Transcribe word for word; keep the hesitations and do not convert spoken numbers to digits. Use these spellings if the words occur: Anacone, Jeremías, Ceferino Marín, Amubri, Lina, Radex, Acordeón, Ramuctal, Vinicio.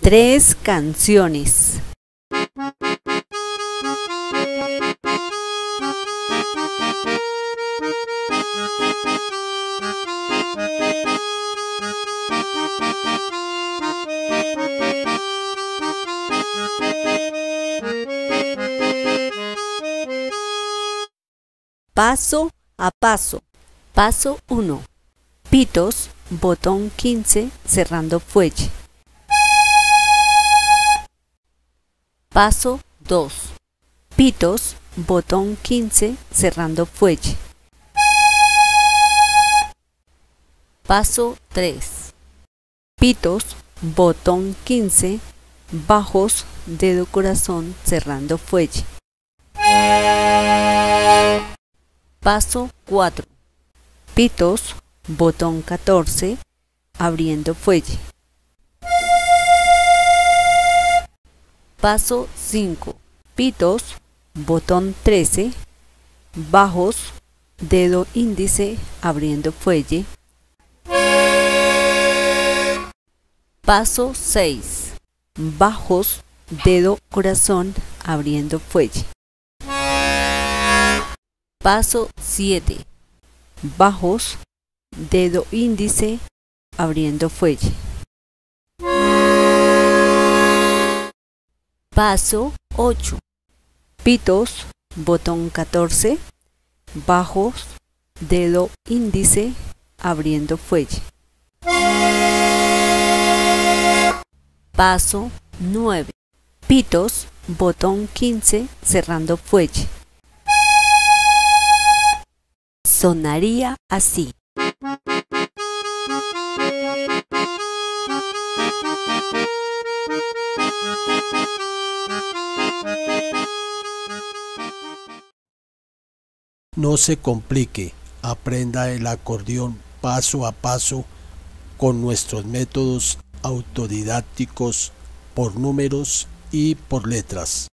tres canciones. Paso a paso. Paso uno. Pitos, botón quince, cerrando fuelle. Paso dos. Pitos, botón quince, cerrando fuelle. Paso tres. Pitos, botón quince, bajos, dedo corazón, cerrando fuelle. Paso cuatro. Pitos, botón catorce, abriendo fuelle. Paso cinco. Pitos, botón trece, bajos, dedo índice, abriendo fuelle. Paso seis. Bajos, dedo corazón, abriendo fuelle. Paso siete. Bajos, dedo índice, abriendo fuelle. Paso ocho. Pitos, botón catorce, bajos, dedo índice, abriendo fuelle. Paso nueve. Pitos, botón quince, cerrando fuelle. Sonaría así. No se complique, aprenda el acordeón paso a paso con nuestros métodos autodidácticos por números y por letras.